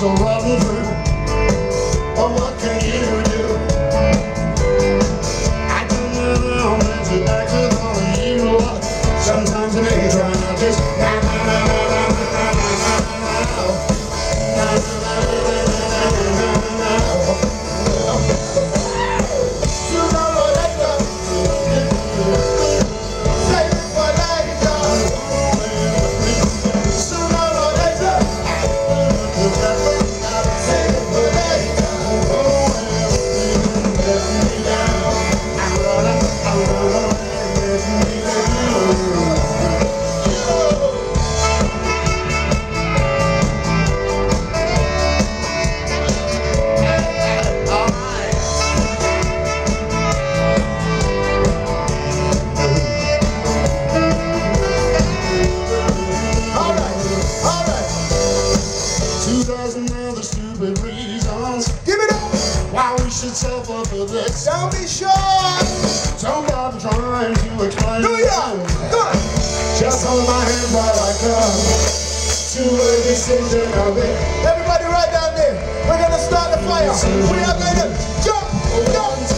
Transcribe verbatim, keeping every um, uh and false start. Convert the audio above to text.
things are running through. Oh, what can you do? I don't know that you acted on you. Sometimes it ain't trying to just na na na na na na na yourself up for this. Don't be sure. Don't bother trying to explain. Do ya? Good. Just hold my hand while I come to a decision of it. Everybody right down there. We're gonna start the fire. We are gonna jump, jump.